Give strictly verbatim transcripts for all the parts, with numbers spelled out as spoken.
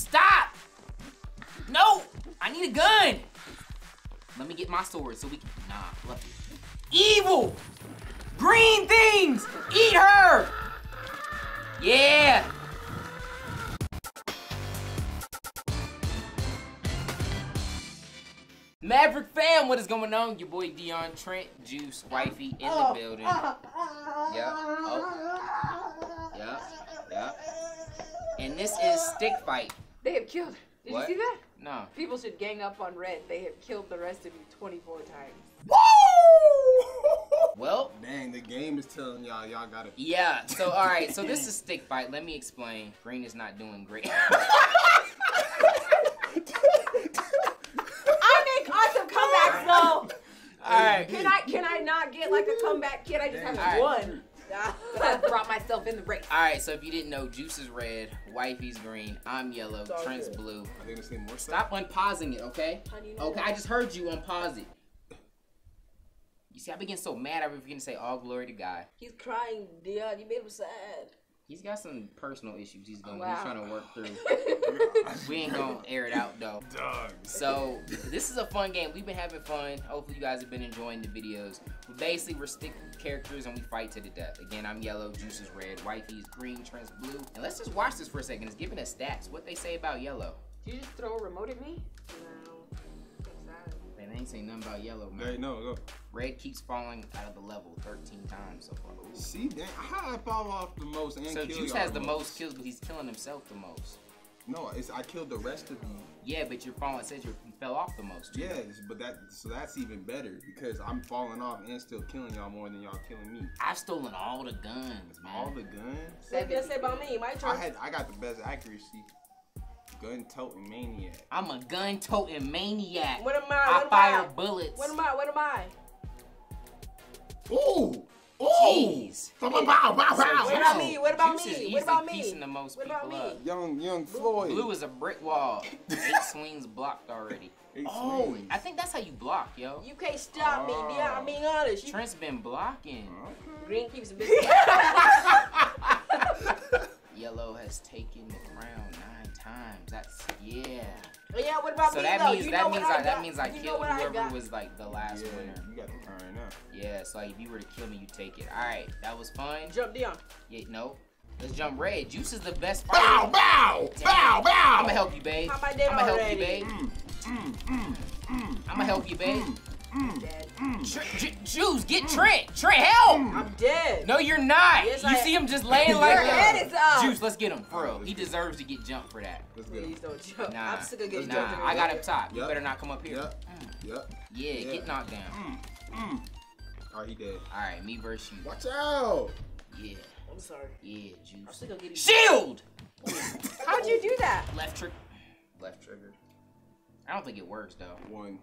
Stop! No! I need a gun! Let me get my sword so we can... Nah, left it. Evil! Green things! Eat her! Yeah! Maverick fam, what is going on? Your boy Dion Trent, Juice, Wifey in the building. Yep. Oh. Yep. Yep. And this is Stick Fight. They have killed. Did what? You see that? No. People should gang up on Red. They have killed the rest of you twenty-four times. Whoa! Well. Dang, the game is telling y'all y'all gotta. Yeah. So all right. So this is Stick Fight. Let me explain. Green is not doing great. Alright. Can I can I not get like a comeback kid? I just Damn. Have one. Right. But I brought myself in the race. Alright, so if you didn't know, Juice is red, Wifey's green, I'm yellow, Trent's good. Blue. Are they gonna see more stuff? Stop unpausing it, okay? You know okay, that? I just heard you unpause it. You see, I begin so mad I begin to say all glory to God. He's crying, Dion. You made him sad. He's got some personal issues he's going. Oh, wow. He's trying to work through. We ain't gonna air it out though. Dog. So this is a fun game. We've been having fun. Hopefully you guys have been enjoying the videos. But basically we're stick characters and we fight to the death. Again, I'm yellow, Juice is red, Wifey's green, Trent's blue. And let's just watch this for a second. It's giving us stats. What they say about yellow? Did you just throw a remote at me? No. Man, they ain't saying nothing about yellow, man. Hey, no, no. Red keeps falling out of the level thirteen times so far. Ooh. See, damn, I fall off the most and so kill Juice has the most. most kills, but he's killing himself the most. No, it's I killed the rest of you. Yeah, but you're falling. It says you fell off the most. Too. Yeah, but that so that's even better because I'm falling off and still killing y'all more than y'all killing me. I've stolen all the guns, man. All the guns. Say that about me. My turn. I had I got the best accuracy. Gun toting maniac. I'm a gun toting maniac. What am I? I what fire am I? bullets. What am I? What am I? Ooh! Ooh! Jeez! Bow, bow, bow, bow. So, what about me? What about Juice me? What about me? The most what about me? Up. Young, young Floyd. Blue is a brick wall. Eight swings blocked already. Eight oh, swings. I think that's how you block, yo. You can't stop oh. me, yeah. I'm being honest. You... Trent's been blocking. Okay. Green keeps a busy. Yellow has taken the ground nine times. That's yeah. Yeah. What about so me? So that though? means you that means I, I that means I you killed whoever I was like the last yeah, winner. You got to turn up. Yeah. So like, if you were to kill me, you take it. All right. That was fun. Jump Dion. Yeah. No. Let's jump Red. Juice is the best. Bow bow bow bow. I'ma help you, babe. I'ma help you, babe. I'ma help you, babe. Mm. Mm. Tr J Juice, get mm. Trent. Trent, help! I'm dead. No, you're not. Yes, you I see am. him just laying like that. Your head is up. Juice, let's get him, bro. He deserves to get jumped for that. Let's Please get don't jump. Nah, I'm sick of getting nah, jumped. Nah, I got up top. Yep. You better not come up here. Yep. Mm. Yep. Yeah, yeah, get knocked down. Mm. Mm. Oh, he dead. All right, me versus you. Watch out! Yeah. I'm sorry. Yeah, Juice. I'm sick of getting shield. How'd you do that? Left trigger. Left trigger. I don't think it works though. One.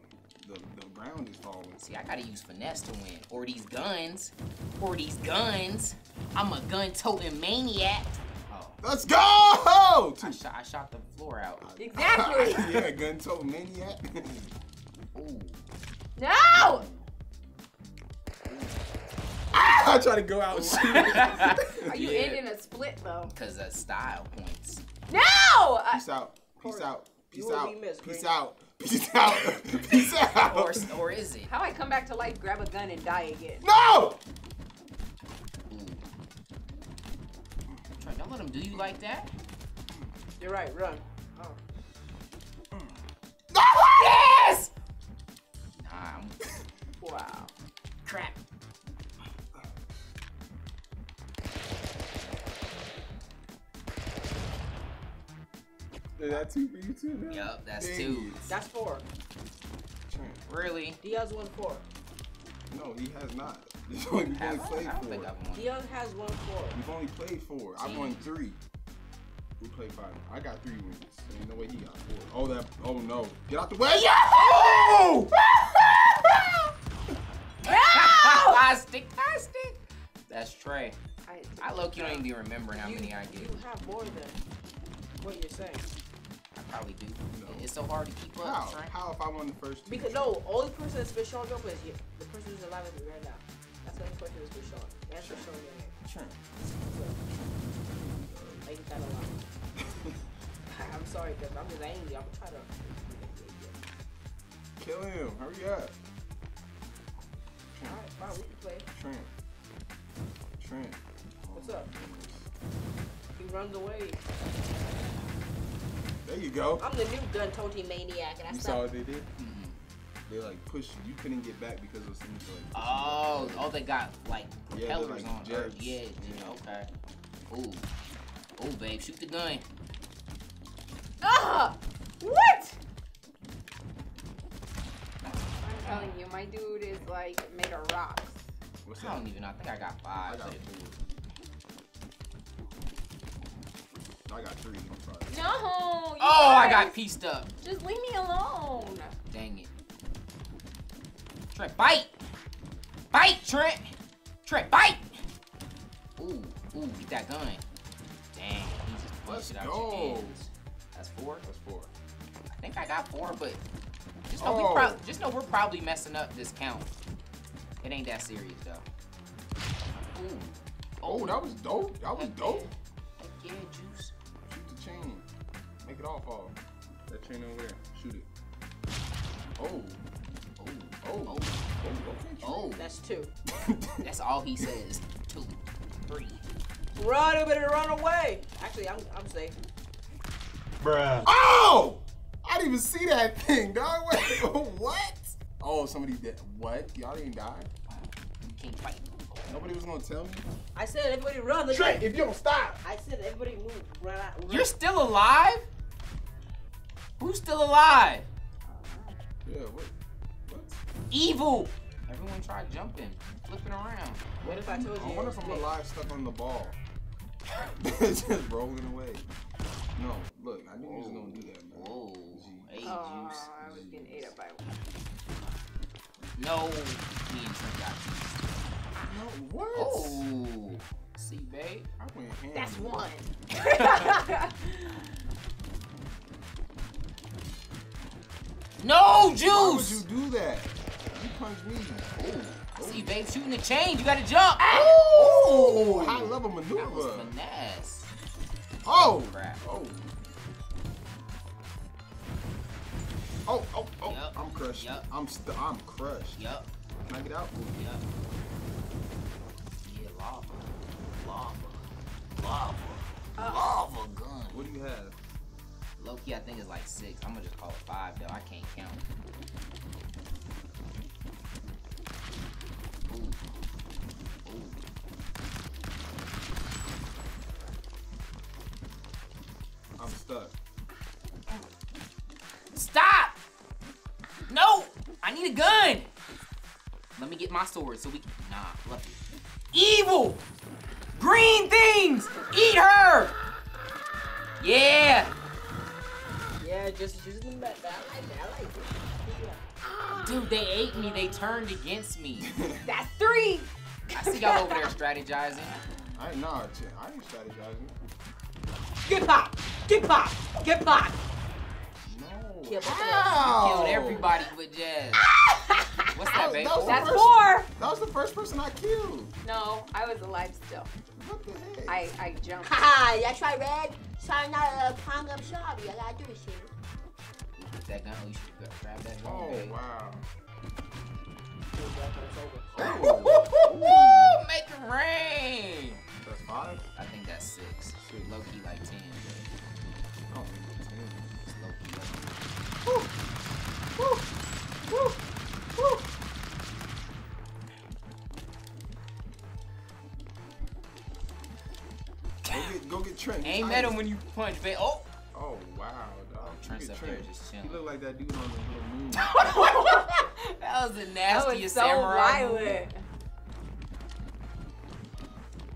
The, the ground is falling. See, I gotta use finesse to win. Or these guns. Or these guns. I'm a gun-toting maniac. Oh. Let's go! I, sh I shot the floor out. Exactly! Yeah, gun-toting maniac. Ooh. No! Ah, I try to go out and shoot. Are you yeah. ending a split, though? Because of style points. No! Peace out. Peace out. Peace out. Missed, Peace right? out. Peace out. Peace out. Or, or is it? How I come back to life, grab a gun, and die again? No! Don't let him do you like that. You're right, run. Oh. No! Yes! Nah, I'm... Wow. Crap. Is that two for you too, man? Yup, that's Dang. two. That's four. Really? Diaz won four. No, he has not. You've only played I don't four. Think I've won. Diaz has won four. You've only played four. Jeez. I won three. We played five. I got three wins. Ain't no way he got four. Oh, that. Oh, no. Get out the way. Yeah! Oh! Plastic, plastic. That's Trey. I, I low-key don't even be remembering how you, many I get. You have more than what you're saying. Probably do. No. It's so hard to keep up. How? Right? How if I won the first two? Because no, only person that's been showing up is you. The person who's alive with me right now. That's the only person that's been showing. That's your showing your name. Sure. I eat that a lot. I'm sorry. sorry, cause I'm just angry. I'm gonna try to kill him. Hurry up. Alright, fine, we can play. Trent. Trent. What's up? He runs away. There you go. I'm the new Guntote maniac, and I you saw what they did. Mm-hmm. They like pushed you. You couldn't get back because of some like. Oh, oh, they got like propellers yeah, like on. Earth. Yeah, yeah, okay. Ooh, ooh, babe, shoot the gun. Ah, what? I'm telling you, my dude is like made of rocks. What's I don't that? even. I think I got five. I got two. I got three. No! Oh, guys. I got pieced up. Just leave me alone. Dang it. Trent, bite! Bite, Trent! Trent, bite! Ooh, ooh, get that gun. Dang, he just busted out your hands. That's four? That's four. I think I got four, but just know, oh. we pro just know we're probably messing up this count. It ain't that serious, though. Ooh. Oh, that was dope. That was dope. Yeah, juice. Chain. Make it all fall. That chain over there. Shoot it. Oh. Oh. Oh. Oh. Oh. Oh. That's two. That's all he says. Two. Three. Run, but run away. Actually, I'm I'm safe. Bruh. Oh! I didn't even see that thing, dog. What? Oh, somebody dead. What? Y'all didn't die? You can't fight. Nobody was gonna tell me. I said everybody run. Trent, if you don't stop. I said everybody move. Run, run. You're still alive? Who's still alive? Yeah, what? What? Evil. Everyone tried jumping, flipping around. What if I told you? I wonder if I'm alive stuck on the ball. It's just rolling away. No, look, I knew you was gonna do that. Man. Whoa. Hey, juice. I was getting ate up by one. No, me and Trent got you. No, what? Oh. See, babe. I went ham. That's one. No, Juice! Why would you do that? You punched me. Oh. Oh. See, babe, shooting the chain. You gotta jump. Oh! High level maneuver. That was finesse. Oh! Oh, crap. Oh. Oh, oh, oh. Yep. I'm crushed. Yep. I'm, st I'm crushed. Yep. Can I get out? Ooh. Yep. Lava, lava, lava, uh, lava gun. What do you have? Low-key, I think it's like six. I'm gonna just call it five, though. I can't count. Ooh. Ooh. I'm stuck. Stop! No! I need a gun! Let me get my sword so we can... Nah, lucky. Evil! Green things! Eat her! Yeah! Yeah, just use them back. I like that. I like it. Yeah. Dude, they ate me. They turned against me. That's three! I see y'all over there strategizing. I ain't nah, I ain't strategizing. Get popped! Get popped! Get popped! No. Kill killed everybody with jazz. What's that, baby? That That's first, four! That was the first person I killed. No, I was alive still. What the heck? I, I jumped. Haha, that's right, Red. Sorry, not a pong up shop. You gotta do this shit. You put that gun, you should grab that gun. Oh, baby. Wow. Oh. Make it rain! That's five? I think that's six. six. Low key like ten. Baby. Oh, ten. Low key. Woo! Woo! Woo! Woo. Go get, go get Trent. Aim at him when you punch, babe. Oh. Oh wow, dog. Trent's up Trent. there just chilling. He looked like that dude on the little moon. That was the nastiest that was samurai. So violent.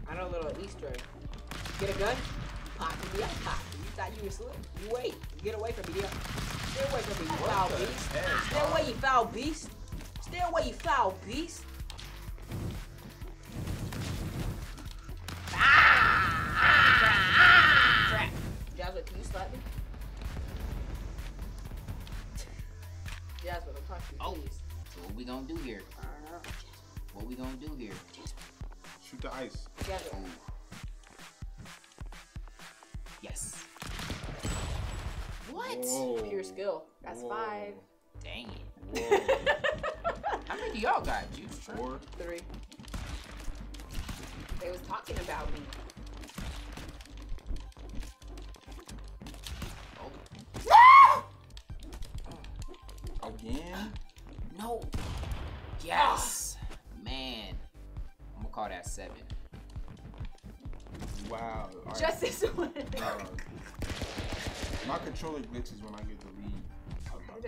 I know a little Easter egg. Get a gun. Pop me up, pop. You thought you were slick. Wait. Get away from me. Stay away from me, you foul beast. Stay away, you foul beast. Stay away, you foul beast. Ah! Ah! Trap. Jasper, can you slap me? Jasper, don't punch me. Oh, so what we gonna do here? I don't know. What we gonna do here? Shoot the ice. Jasper. Yes. hits. Whoa. Pure skill. That's Whoa. five. Dang it. How many do y'all got? Juice? Four. Three. They was talking about me. Oh. Again? No. Yes. Oh. Man. I'm gonna call that seven. Wow. Right. Just this one. Uh, my controller glitches when I get the lead.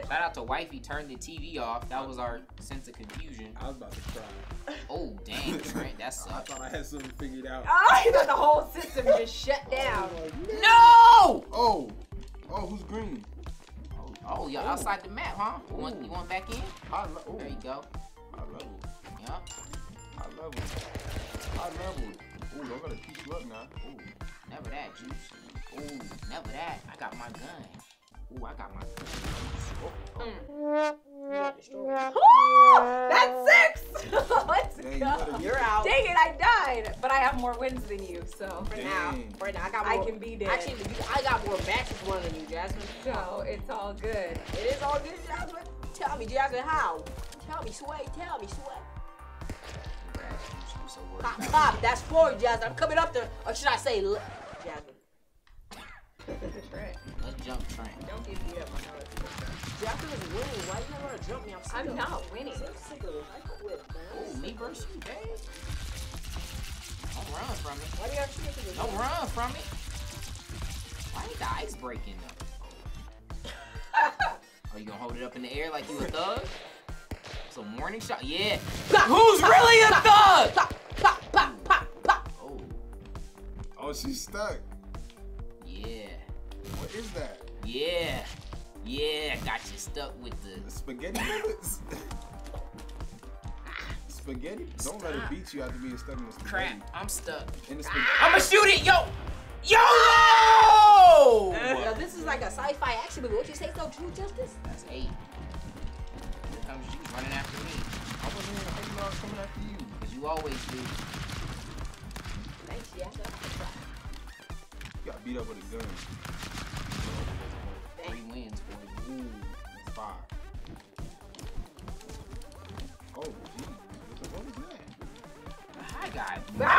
Shout out to Wifey, turned the T V off. That was our sense of confusion. I was about to cry. Oh, dang, Trent, that sucks. I thought I had something figured out. Oh, you thought the whole system just shut down. Oh, no! Oh, oh, who's green? Oh, oh y'all outside the map, huh? You want, you want back in? I lo there you go. I leveled. Yup. I leveled. I leveled. Ooh, I gotta piece you up now. Ooh. Never that, Juice. Ooh, never that. I got my gun. Ooh, I got my oh, oh. That's six! Let's Dang, go. You're out. Dang it, I died. But I have more wins than you, so for Dang. now. For now, I got more. I can be dead. Actually, I got more matches one than you, Jasmine. So it's all good. It is all good, Jasmine. Tell me, Jasmine, how? Tell me, Sway, tell me, Sway. So pop, pop, that's four, Jasmine. I'm coming up to, or should I say, Jasmine. Trent. Let's jump Trent. Don't give me up. I know it's good. Jasmine is winning. Why do you want to jump me? I'm sick I'm of not it. winning. I'm sick of it. I quit, man. Oh, me versus you, babe. Don't run from it. Why do you have to get to the Don't game? run from it. Why did the ice break in though? Are you going to hold it up in the air like you a thug? It's a morning shot. Yeah. Pop, Who's pop, really a pop, thug? Pop, pop, pop, pop, pop. Oh. Oh, she's stuck. Yeah. What is that? Yeah. Yeah, got you stuck with the, the spaghetti bullets. Spaghetti? Stop. Don't let it beat you after being stuck in the spaghetti. Crap, I'm stuck. In the spaghetti. I'ma shoot it, yo! YOLO! Yo, this is like a sci-fi action movie. What you say, so true justice? That's eight. Here comes you running after me. I wasn't even thinking I was coming after you. Because you always do. Thanks, yeah. You got beat up with a gun. Three wins for you. Ooh, five. Oh, gee. What is that? I got it. Ah!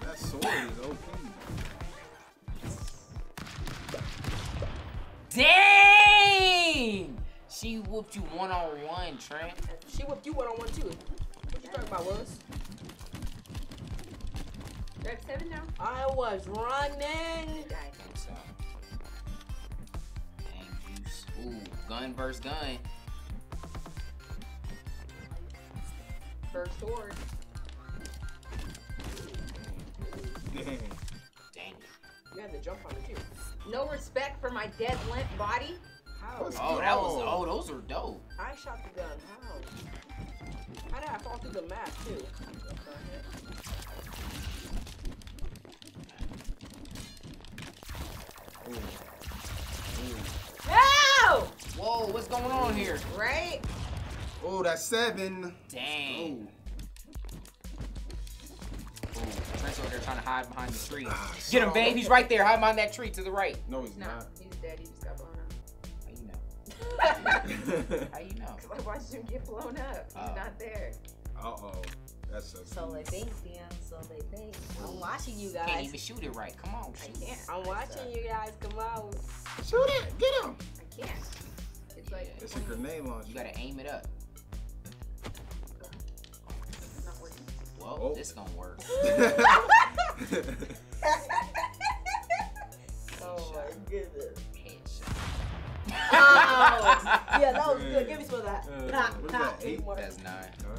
That sword is O P. Dang! She whooped you one on one, Trent. She whooped you one on one, too. What you talking about, Willis? You're at seven now? I was running. I think so. Dang, Juice. Ooh, gun versus gun. First sword. Dang. Dang. You had to jump on it too. No respect for my dead limp body. How? Oh, that was, oh, those are dope. I shot the gun. How? How did I fall through the map too? Ooh. Ooh. No! Whoa, what's going on here? Right? Oh, that's seven. Dang. Ooh. Ooh. Trent's over there trying to hide behind the tree. Ah, Get so him, babe. He's right there. Hide behind that tree to the right. No, he's no, not. He's dead. He just got blown up. How you know? How you know? Because I watched him get blown up. He's uh, not there. Uh-oh. That's so, so they think, Dion. So they think. I'm watching you guys. Can't even shoot it right. Come on, shoot. I can't. I'm watching you guys. Come on. Shoot it. Get him. I can't. It's yeah. like it's a grenade launcher. You gotta aim it up. It's not working. Whoa, oh. This gonna work. Oh my goodness. Headshot. Oh. Yeah, that was good. Give me some of that. Uh, nah, nah, that eight? That's nine. Huh?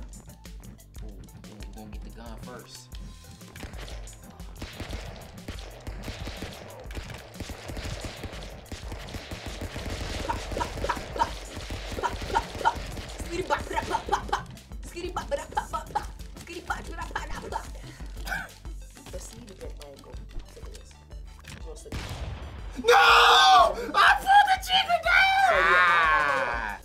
Gonna get the gun first. No! I pulled the trigger down!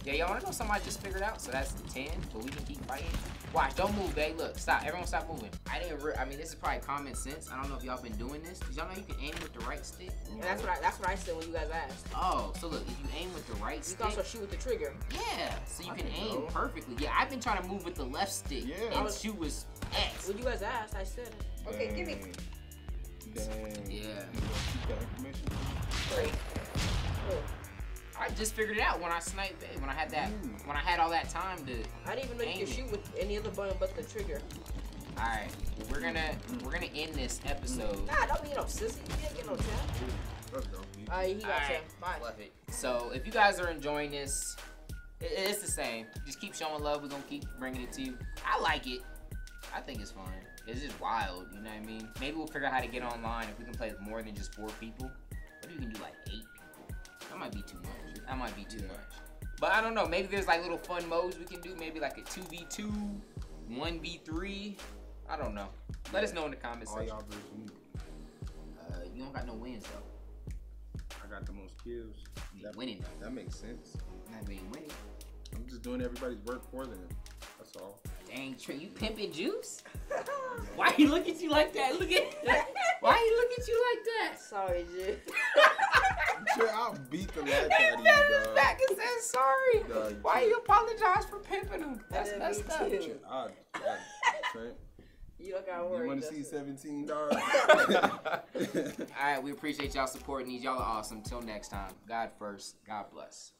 Yeah, y'all wanna know something something I just figured out, so that's ten, but we can keep fighting. Watch, don't move, babe. Look, stop. Everyone stop moving. I didn't re I mean, this is probably common sense. I don't know if y'all been doing this. Did y'all know you can aim with the right stick? Yeah, that's what I that's what I said when you guys asked. Oh, so look, if you aim with the right you stick. You can also shoot with the trigger. Yeah. So you I can aim know. perfectly. Yeah, I've been trying to move with the left stick. Yeah. And was, shoot with X. When you guys asked, I said it. Okay, dang. Give me. Dang. Yeah. Great. Cool. I just figured it out when I sniped it, when I had that, mm. when I had all that time to. I didn't even know you could shoot with any other button but the trigger. All right, well, we're gonna we're gonna end this episode. Nah, don't be no sissy. You didn't get no tap. All right, he got tap. Bye. Love it. So if you guys are enjoying this, it, it's the same. Just keep showing love. We're gonna keep bringing it to you. I like it. I think it's fun. It's just wild. You know what I mean? Maybe we'll figure out how to get online if we can play with more than just four people. What if we can do like eight? That might be too much. That might be too yeah. much. But I don't know. Maybe there's like little fun modes we can do. Maybe like a two v two, one v three. I don't know. Let us know in the comments section. All y'all versus me. Uh, you don't got no wins though. I got the most kills. That, winning though. That makes sense. Not being winning. I'm just doing everybody's work for them. That's all. Dang, Trent, you pimping Juice? Why he look at you like that? Look at that. Why he look at you like that? Sorry, Juice. I'll beat the life out of you, dog. Back and said sorry. Nah, Why you apologize for pimping him? That's messed up. I, I, Trent. You don't gotta worry. You want to see seventeen, dog? All right, we appreciate y'all supporting these. Y'all are awesome. Till next time, God first. God bless.